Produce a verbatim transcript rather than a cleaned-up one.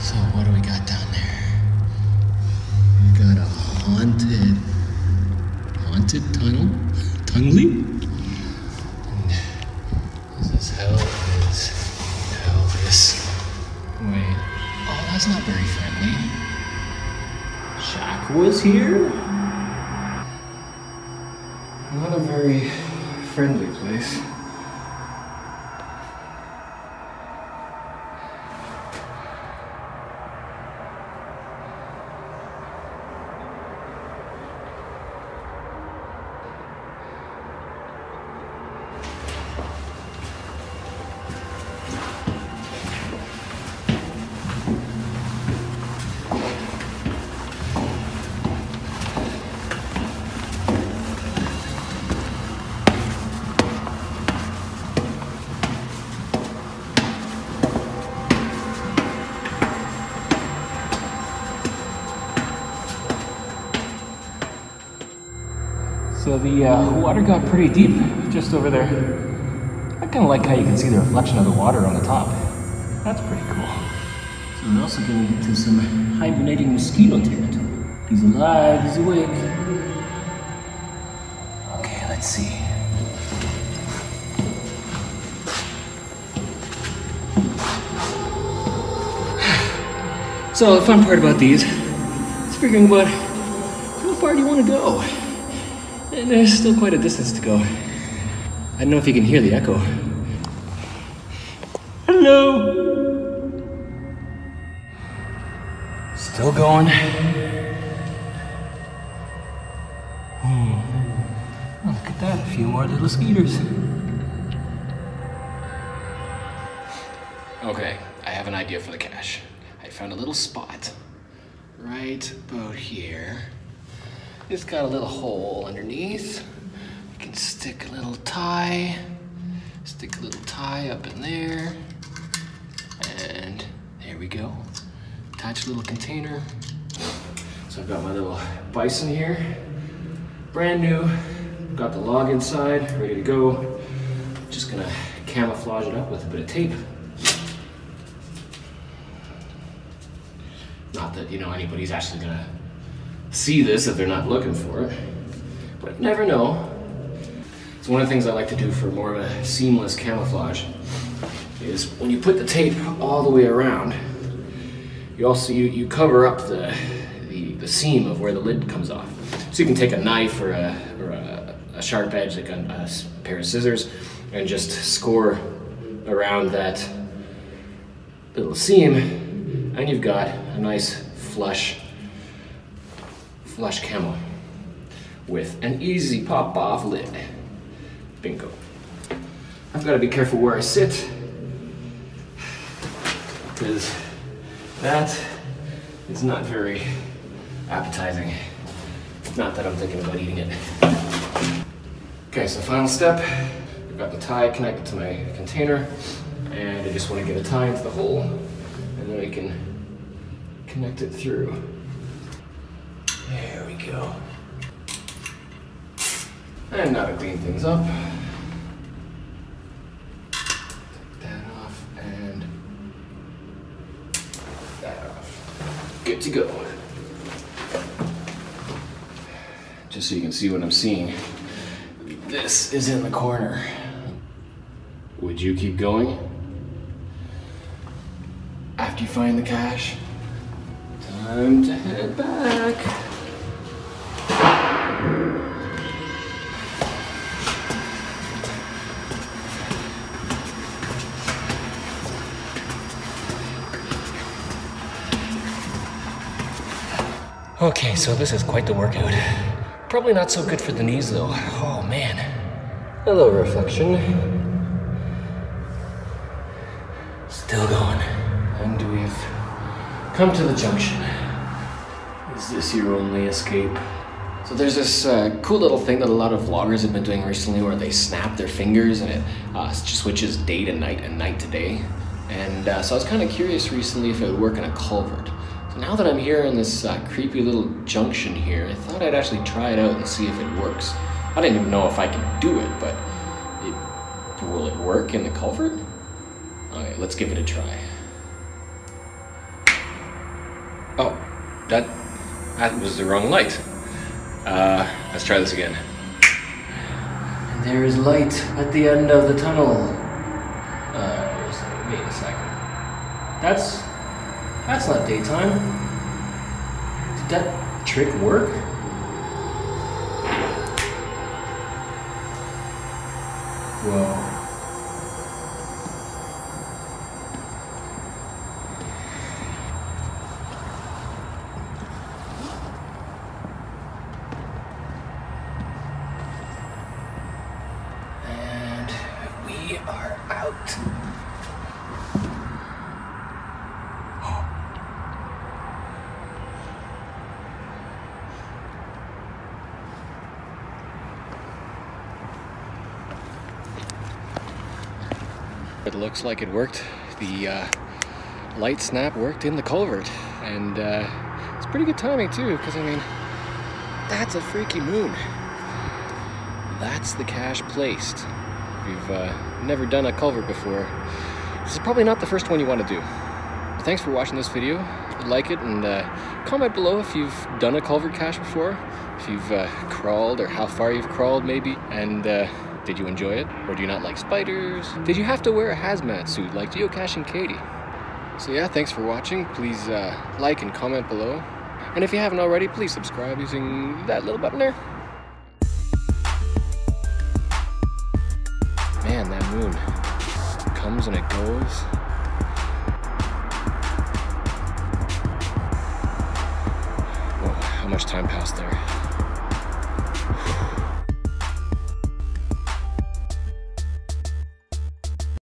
So what do we got down there? We got a haunted, haunted tunnel, tunneling. This is hell is hell this way. Oh, that's not very friendly. Shaq was here. Not a very friendly place. So the uh, water got pretty deep just over there. I kind of like how you can see the reflection of the water on the top. That's pretty cool. So we're also getting into some hibernating mosquito territory. He's alive, he's awake. Okay, let's see. So the fun part about these is figuring out how far do you want to go? And there's still quite a distance to go. I don't know if you can hear the echo. Hello! Still going. Hmm. Oh, look at that, a few more little skeeters. Okay, I have an idea for the cache. I found a little spot right about here. It's got a little hole underneath. You can stick a little tie, stick a little tie up in there. And there we go. Attach a little container. So I've got my little bison here, brand new. Got the log inside, ready to go. Just gonna camouflage it up with a bit of tape. Not that, you know, anybody's actually gonna see this if they're not looking for it, but you never know. It's one of the things I like to do for more of a seamless camouflage is when you put the tape all the way around, you also you, you cover up the, the the seam of where the lid comes off. So you can take a knife or a, or a, a sharp edge like a, a pair of scissors and just score around that little seam, and you've got a nice flush flush camel with an easy pop-off lid. Bingo. I've got to be careful where I sit, because that is not very appetizing. Not that I'm thinking about eating it. Okay, so final step. I've got the tie connected to my container, and I just want to get a tie into the hole, and then I can connect it through. There we go. And now to clean things up. Take that off and that off. Good to go. Just so you can see what I'm seeing. This is in the corner. Would you keep going after you find the cache? Time to head back. Okay, so this is quite the workout. Probably not so good for the knees though. Oh man. Hello, reflection. Still going. And we've come to the junction. Is this your only escape? So there's this uh, cool little thing that a lot of vloggers have been doing recently where they snap their fingers and it uh, switches day to night and night to day. And uh, so I was kind of curious recently if it would work in a culvert. So now that I'm here in this uh, creepy little junction here, I thought I'd actually try it out and see if it works. I didn't even know if I could do it, but it, will it work in the culvert? All right, let's give it a try. That, that was the wrong light. Uh, let's try this again. And there is light at the end of the tunnel. Uh, where's that? Wait a second. That's, that's not daytime. Did that trick work? Whoa. It looks like it worked. The uh, light snap worked in the culvert, and uh, it's pretty good timing too, because I mean, that's a freaky moon. That's the cache placed. If you've uh, never done a culvert before, this is probably not the first one you want to do. But thanks for watching this video. Like it, and uh, comment below if you've done a culvert cache before, if you've uh, crawled, or how far you've crawled maybe, and uh, did you enjoy it? Or do you not like spiders? Did you have to wear a hazmat suit like Geocaching Kaity? So yeah, thanks for watching. Please uh, like and comment below. And if you haven't already, please subscribe using that little button there. Man, that moon comes and it goes. Whoa, how much time passed there?